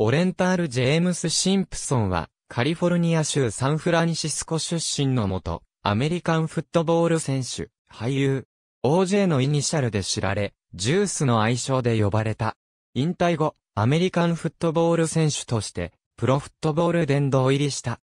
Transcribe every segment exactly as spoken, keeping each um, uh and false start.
オレンタール・ジェームス・シンプソンは、カリフォルニア州サンフランシスコ出身の元、アメリカンフットボール選手、俳優、オージェー のイニシャルで知られ、ジュースの愛称で呼ばれた。引退後、アメリカンフットボール選手として、プロフットボール殿堂入りした。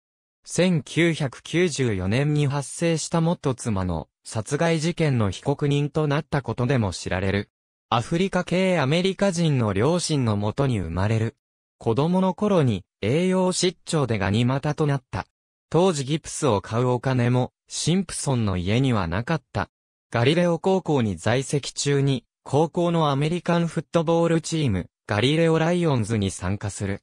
せんきゅうひゃくきゅうじゅうよねんに発生した元妻の殺害事件の被告人となったことでも知られる。アフリカ系アメリカ人の両親のもとに生まれる。子供の頃に栄養失調でガニ股となった。当時ギプスを買うお金もシンプソンの家にはなかった。ガリレオ高校に在籍中に高校のアメリカンフットボールチームガリレオライオンズに参加する。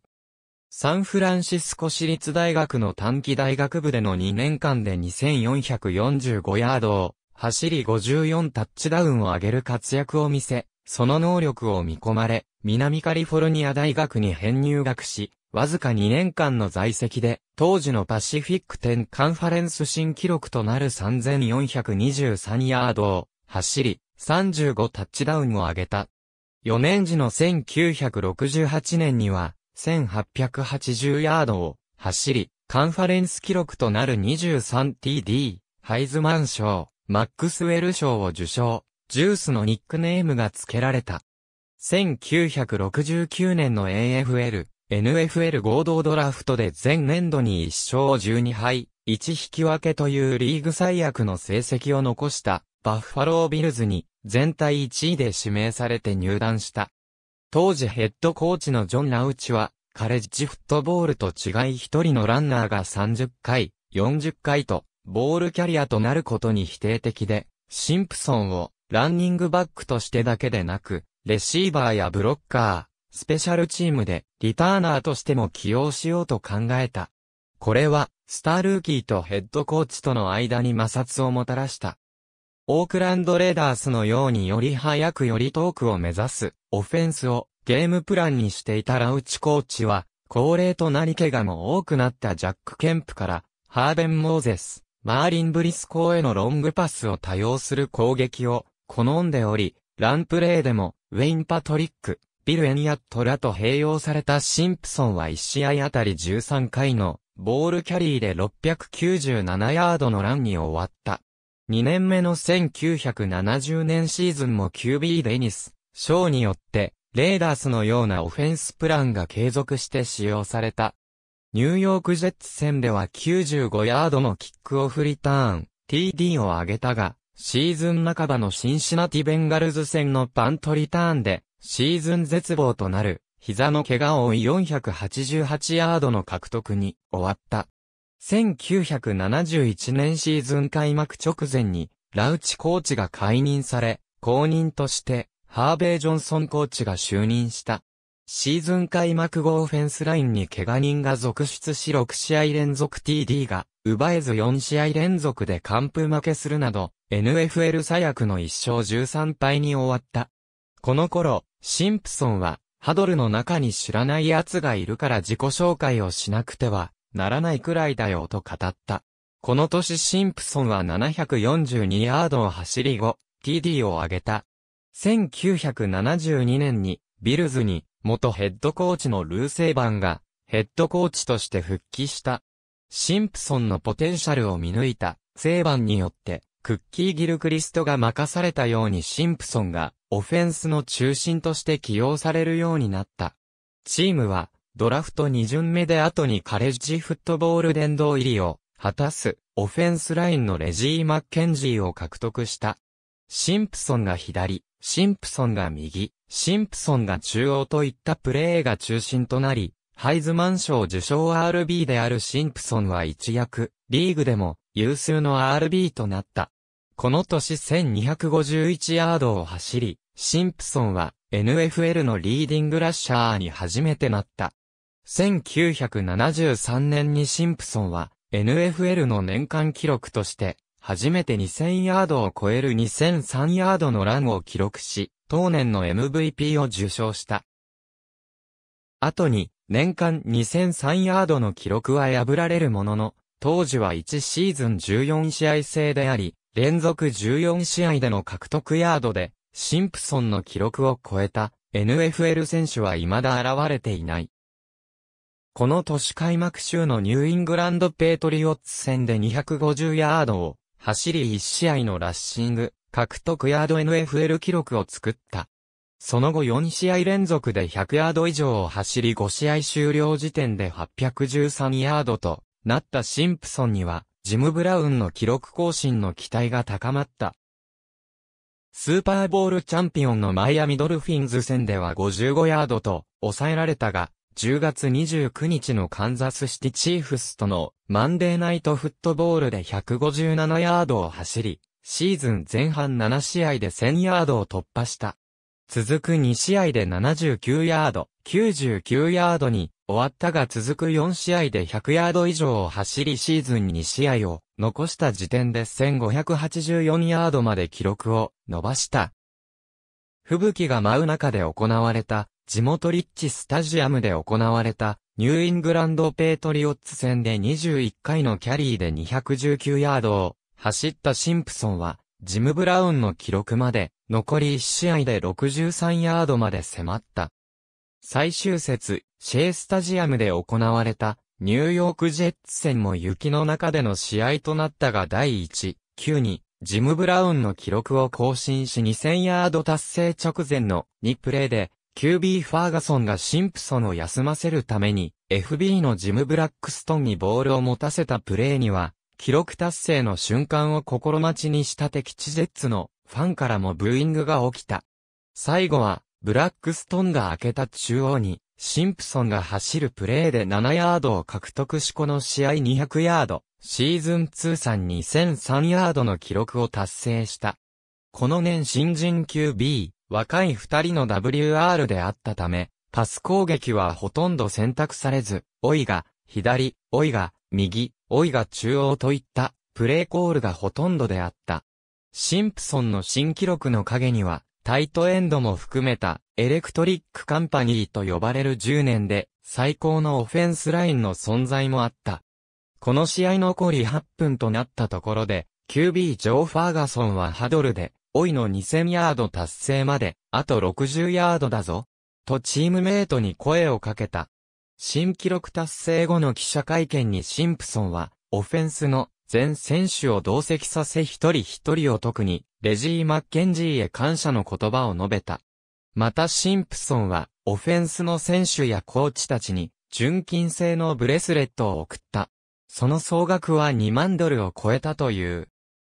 サンフランシスコ市立大学の短期大学部でのにねんかんでにせんよんひゃくよんじゅうごヤードを走りごじゅうよんタッチダウンを挙げる活躍を見せ、その能力を見込まれ、南カリフォルニア大学に編入学し、わずかにねんかんの在籍で、当時のパシフィックじゅうカンファレンス新記録となるさんぜんよんひゃくにじゅうさんヤードを走り、さんじゅうごタッチダウンを挙げた。よねん時のせんきゅうひゃくろくじゅうはちねんには、せんはっぴゃくはちじゅうヤードを走り、カンファレンス記録となる にじゅうさんティーディー、ハイズマン賞、マックスウェル賞を受賞、ジュースのニックネームが付けられた。せんきゅうひゃくろくじゅうきゅうねんの エーエフエル、エヌエフエル 合同ドラフトで前年度にいっしょうじゅうにはい、いちひきわけというリーグ最悪の成績を残したバッファロービルズに全体いちいで指名されて入団した。当時ヘッドコーチのジョン・ラウチは、カレッジフットボールと違い一人のランナーがさんじゅっかい、よんじゅっかいと、ボールキャリアとなることに否定的で、シンプソンをランニングバックとしてだけでなく、レシーバーやブロッカー、スペシャルチームでリターナーとしても起用しようと考えた。これは、スタールーキーとヘッドコーチとの間に摩擦をもたらした。オークランドレイダースのようにより早くより遠くを目指すオフェンスをゲームプランにしていたラウチコーチは高齢となり怪我も多くなったジャック・ケンプからハーベン・モーゼス、マーリン・ブリスコーへのロングパスを多用する攻撃を好んでおり、ランプレーでもウェイン・パトリック、ビル・エニアットらと併用されたシンプソンはいちしあいあたりじゅうさんかいのボールキャリーでろっぴゃくきゅうじゅうななヤードのランに終わった。にねんめのせんきゅうひゃくななじゅうねんシーズンも キュービー デニス・ショーによって、レイダースのようなオフェンスプランが継続して使用された。ニューヨークジェッツ戦ではきゅうじゅうごヤードのキックオフリターン、ティーディー を挙げたが、シーズン半ばのシンシナティベンガルズ戦のパントリターンで、シーズン絶望となる、膝の怪我を負いよんひゃくはちじゅうはちヤードの獲得に終わった。せんきゅうひゃくななじゅういちねんシーズン開幕直前に、ラウチコーチが解任され、後任として、ハーベイ・ジョンソンコーチが就任した。シーズン開幕後オフェンスラインに怪我人が続出しろくしあいれんぞく ティーディー が奪えずよんしあいれんぞくで完封負けするなど、エヌエフエル 最悪のいっしょうじゅうさんぱいに終わった。この頃、シンプソンは、ハドルの中に知らない奴がいるから自己紹介をしなくては、ならないくらいだよと語った。この年シンプソンはななひゃくよんじゅうにヤードを走り後、ティーディー を挙げた。せんきゅうひゃくななじゅうにねんに、ビルズに、元ヘッドコーチのルー・セイバンが、ヘッドコーチとして復帰した。シンプソンのポテンシャルを見抜いた、セイバンによって、クッキー・ギルクリストが任されたようにシンプソンが、オフェンスの中心として起用されるようになった。チームは、ドラフトにじゅんめで後にカレッジフットボール殿堂入りを果たすオフェンスラインのレジー・マッケンジーを獲得した。シンプソンが左、シンプソンが右、シンプソンが中央といったプレーが中心となり、ハイズマン賞受賞 アールビー であるシンプソンは一躍、リーグでも有数の アールビー となった。この年せんにひゃくごじゅういちヤードを走り、シンプソンは エヌエフエル のリーディングラッシャーに初めてなった。せんきゅうひゃくななじゅうさんねんにシンプソンは エヌエフエル の年間記録として初めてにせんヤードを超えるにせんさんヤードのランを記録し、当年の エムブイピー を受賞した。後に年間にせんさんヤードの記録は破られるものの、当時はいちシーズンじゅうよんしあい制であり、連続じゅうよんしあいでの獲得ヤードでシンプソンの記録を超えた エヌエフエル 選手は未だ現れていない。この年開幕週のニューイングランドペイトリオッツ戦でにひゃくごじゅうヤードを走りいちしあいのラッシング獲得ヤード エヌエフエル 記録を作った。その後よんしあい連続でひゃくヤード以上を走りごしあい終了時点ではっぴゃくじゅうさんヤードとなったシンプソンにはジム・ブラウンの記録更新の期待が高まった。スーパーボウルチャンピオンのマイアミドルフィンズ戦ではごじゅうごヤードと抑えられたが、じゅうがつにじゅうくにちのカンザスシティチーフスとのマンデーナイトフットボールでひゃくごじゅうななヤードを走り、シーズン前半ななしあいでせんヤードを突破した。続くにしあいでななじゅうきゅうヤード、きゅうじゅうきゅうヤードに終わったが続くよんしあいでひゃくヤード以上を走りシーズンにしあいを残した時点でせんごひゃくはちじゅうよんヤードまで記録を伸ばした。吹雪が舞う中で行われた、地元リッチスタジアムで行われた、ニューイングランドペイトリオッツ戦でにじゅういっかいのキャリーでにひゃくじゅうきゅうヤードを走ったシンプソンは、ジム・ブラウンの記録まで、残りいちしあいでろくじゅうさんヤードまで迫った。最終節、シェイスタジアムで行われた、ニューヨークジェッツ戦も雪の中での試合となったがだいいちきゅうに、ジム・ブラウンの記録を更新しにせんヤード達成直前のにプレーで、キュービー ファーガソンがシンプソンを休ませるために、エフビー のジム・ブラックストンにボールを持たせたプレーには、記録達成の瞬間を心待ちにした敵地ジェッツのファンからもブーイングが起きた。最後は、ブラックストンが開けた中央に、シンプソンが走るプレーでななヤードを獲得しこの試合にひゃくヤード、シーズン通算にせんさんヤードの記録を達成した。この年新人 キュービー、若い二人の ダブリューアール であったため、パス攻撃はほとんど選択されず、オイが左、オイが右、オイが中央といったプレーコールがほとんどであった。シンプソンの新記録の陰には、タイトエンドも含めたエレクトリックカンパニーと呼ばれるじゅうねんで最高のオフェンスラインの存在もあった。この試合残りはっぷんとなったところで キュービー ジョー・ファーガソンはハドルでオイのにせんヤード達成まであとろくじゅうヤードだぞとチームメイトに声をかけた。新記録達成後の記者会見にシンプソンはオフェンスの全選手を同席させ一人一人を特にレジー・マッケンジーへ感謝の言葉を述べた。またシンプソンはオフェンスの選手やコーチたちに純金製のブレスレットを贈った。その総額はにまんドルを超えたという。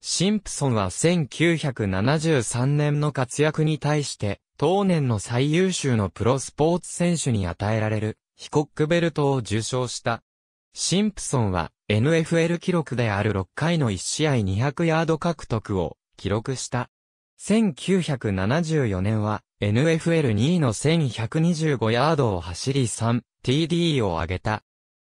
シンプソンはせんきゅうひゃくななじゅうさんねんの活躍に対して当年の最優秀のプロスポーツ選手に与えられるヒコックベルトを受賞した。シンプソンは エヌエフエル 記録であるろっかいのいちしあいにひゃくヤード獲得を記録した。せんきゅうひゃくななじゅうよねんは エヌエフエルにいのせんひゃくにじゅうごヤードを走り さんティーディー を挙げた。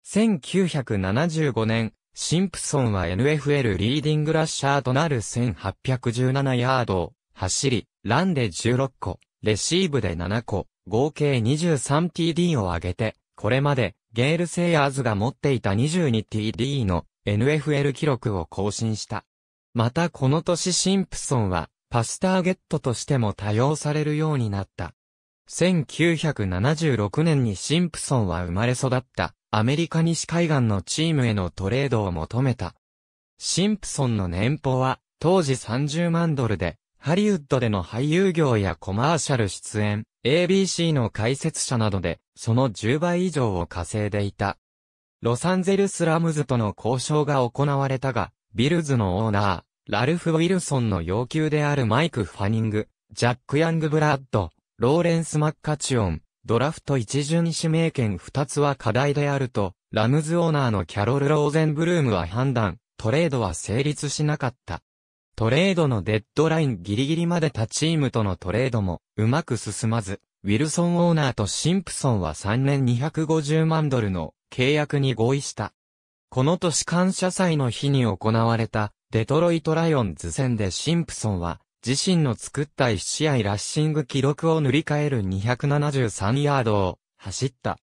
せんきゅうひゃくななじゅうごねん、シンプソンは エヌエフエル リーディングラッシャーとなるせんはっぴゃくじゅうななヤードを走り、ランでじゅうろっこ、レシーブでななこ、合計 にじゅうさんティーディー を挙げて、これまでゲール・セイヤーズが持っていた にじゅうにティーディー の エヌエフエル 記録を更新した。またこの年シンプソンはパスターゲットとしても多用されるようになった。せんきゅうひゃくななじゅうろくねんにシンプソンは生まれ育ったアメリカ西海岸のチームへのトレードを求めた。シンプソンの年俸は当時さんじゅうまんドルでハリウッドでの俳優業やコマーシャル出演、エービーシー の解説者などでそのじゅうばい以上を稼いでいた。ロサンゼルスラムズとの交渉が行われたが、ビルズのオーナー、ラルフ・ウィルソンの要求であるマイク・ファニング、ジャック・ヤングブラッド、ローレンス・マッカチオン、ドラフト一巡指名権ふたつは課題であると、ラムズオーナーのキャロル・ローゼンブルームは判断、トレードは成立しなかった。トレードのデッドラインギリギリまで他チームとのトレードもうまく進まず、ウィルソンオーナーとシンプソンはさんねんにひゃくごじゅうまんドルの契約に合意した。この年感謝祭の日に行われたデトロイトライオンズ戦でシンプソンは自身の作ったいちしあいラッシング記録を塗り替えるにひゃくななじゅうさんヤードを走った。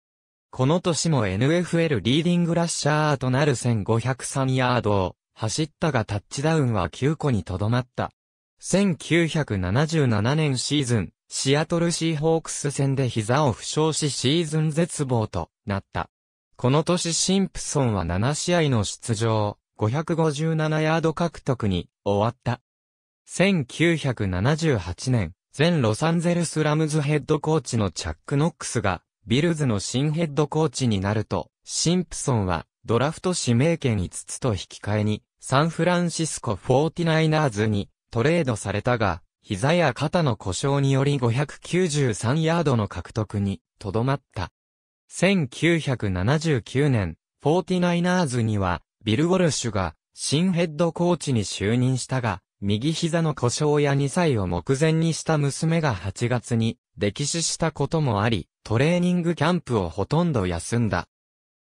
この年も エヌエフエル リーディングラッシャーとなるせんごひゃくさんヤードを走ったがタッチダウンはきゅうこにとどまった。せんきゅうひゃくななじゅうななねんシーズン、シアトルシーホークス戦で膝を負傷しシーズン絶望となった。この年シンプソンはなな試合の出場、ごひゃくごじゅうななヤード獲得に終わった。せんきゅうひゃくななじゅうはちねん、前ロサンゼルスラムズヘッドコーチのチャック・ノックスが、ビルズの新ヘッドコーチになると、シンプソンは、ドラフト指名権いつつと引き換えに、サンフランシスコ フォーティナイナーズ にトレードされたが、膝や肩の故障によりごひゃくきゅうじゅうさんヤードの獲得にとどまった。せんきゅうひゃくななじゅうきゅうねん、フォーティナイナーズ には、ビル・ウォルシュが新ヘッドコーチに就任したが、右膝の故障やにさいを目前にした娘がはちがつに溺死したこともあり、トレーニングキャンプをほとんど休んだ。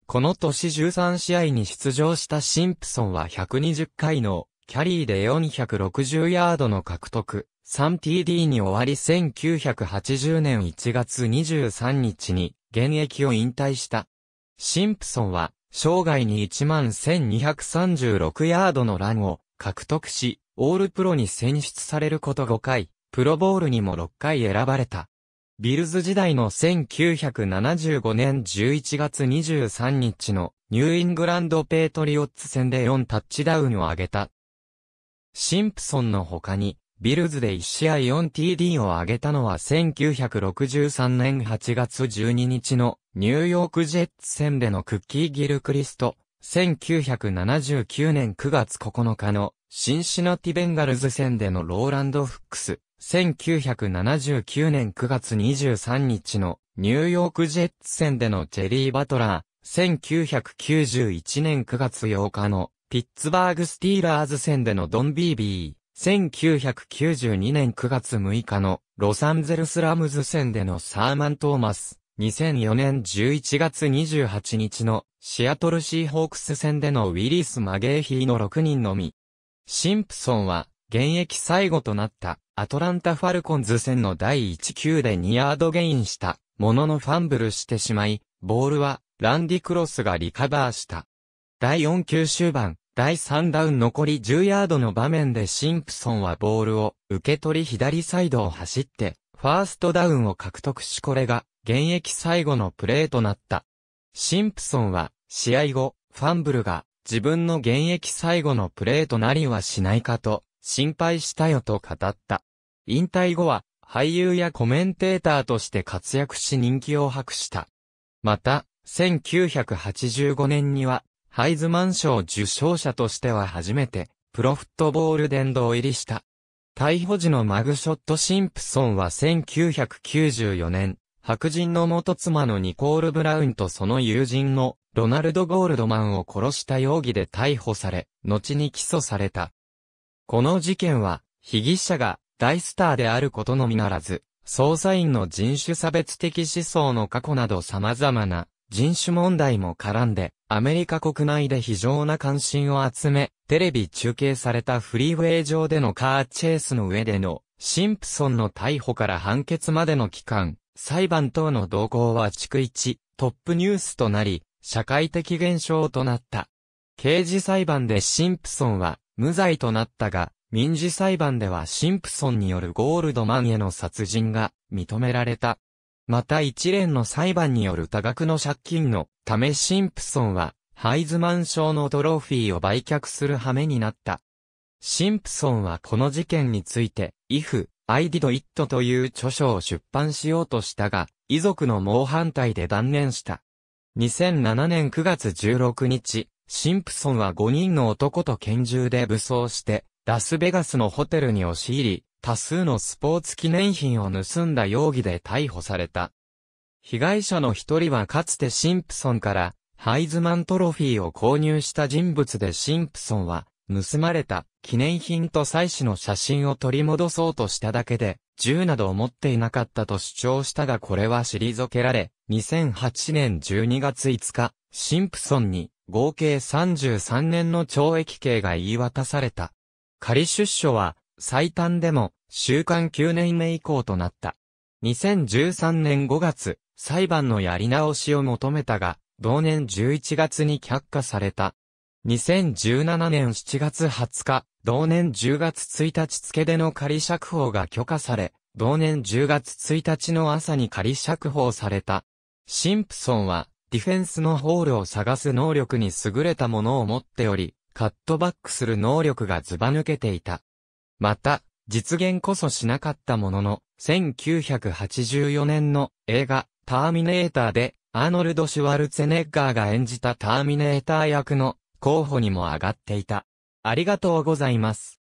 この年じゅうさん試合に出場したシンプソンはひゃくにじゅっかいのキャリーでよんひゃくろくじゅうヤードの獲得、さんティーディー に終わりせんきゅうひゃくはちじゅうねんいちがつにじゅうさんにちに現役を引退した。シンプソンは生涯に いちまんせんにひゃくさんじゅうろく ヤードのランを獲得し、オールプロに選出されることごかい、プロボウルにもろっかい選ばれた。ビルズ時代のせんきゅうひゃくななじゅうごねんじゅういちがつにじゅうさんにちのニューイングランドペイトリオッツ戦でよんタッチダウンを挙げた。シンプソンの他に、ビルズでいち試合 よんティーディー を挙げたのはせんきゅうひゃくろくじゅうさんねんはちがつじゅうににちのニューヨークジェッツ戦でのクッキー・ギルクリスト、せんきゅうひゃくななじゅうきゅうねんくがつここのかのシンシナティ・ベンガルズ戦でのローランド・フックス、せんきゅうひゃくななじゅうきゅうねんくがつにじゅうさんにちのニューヨークジェッツ戦でのジェリー・バトラー、せんきゅうひゃくきゅうじゅういちねんくがつようかのピッツバーグ・スティーラーズ戦でのドン・ビービー、せんきゅうひゃくきゅうじゅうにねんくがつむいかのロサンゼルス・ラムズ戦でのサーマン・トーマス、にせんよねんじゅういちがつにじゅうはちにちのシアトル・シーホークス戦でのウィリス・マゲーヒーのろくにんのみ。シンプソンは現役最後となったアトランタ・ファルコンズ戦のだいいち球でにヤードゲインしたもののファンブルしてしまい、ボールはランディ・クロスがリカバーした。だいよん球終盤、だいさんダウン残りじゅうヤードの場面でシンプソンはボールを受け取り左サイドを走ってファーストダウンを獲得しこれが現役最後のプレーとなった。シンプソンは試合後、ファンブルが自分の現役最後のプレーとなりはしないかと心配したよと語った。引退後は俳優やコメンテーターとして活躍し人気を博した。また、せんきゅうひゃくはちじゅうごねんにはハイズマン賞受賞者としては初めてプロフットボール殿堂入りした。逮捕時のマグショットシンプソンはせんきゅうひゃくきゅうじゅうよねん、白人の元妻のニコール・ブラウンとその友人のロナルド・ゴールドマンを殺した容疑で逮捕され、後に起訴された。この事件は、被疑者が大スターであることのみならず、捜査員の人種差別的思想の過去など様々な人種問題も絡んで、アメリカ国内で非常な関心を集め、テレビ中継されたフリーウェイ上でのカーチェイスの上での、シンプソンの逮捕から判決までの期間、裁判等の動向は逐一、トップニュースとなり、社会的現象となった。刑事裁判でシンプソンは無罪となったが、民事裁判ではシンプソンによるゴールドマンへの殺人が認められた。また一連の裁判による多額の借金のためシンプソンはハイズマン賞のトロフィーを売却する羽目になった。シンプソンはこの事件について、If I Did It という著書を出版しようとしたが、遺族の猛反対で断念した。にせんななねんくがつじゅうろくにち、シンプソンはごにんの男と拳銃で武装して、ラスベガスのホテルに押し入り、多数のスポーツ記念品を盗んだ容疑で逮捕された。被害者の一人はかつてシンプソンから、ハイズマントロフィーを購入した人物でシンプソンは、盗まれた記念品と妻子の写真を取り戻そうとしただけで、銃などを持っていなかったと主張したがこれは退けられ、にせんはちねんじゅうにがついつか、シンプソンに合計さんじゅうさんねんの懲役刑が言い渡された。仮出所は最短でも収監きゅうねんめ以降となった。にせんじゅうさんねんごがつ、裁判のやり直しを求めたが、同年じゅういちがつに却下された。にせんじゅうななねんしちがつはつか、同年じゅうがつついたち付での仮釈放が許可され、同年じゅうがつついたちの朝に仮釈放された。シンプソンはディフェンスのホールを探す能力に優れたものを持っており、カットバックする能力がずば抜けていた。また、実現こそしなかったものの、せんきゅうひゃくはちじゅうよねんの映画、ターミネーターで、アーノルド・シュワルツェネッガーが演じたターミネーター役の候補にも上がっていた。ありがとうございます。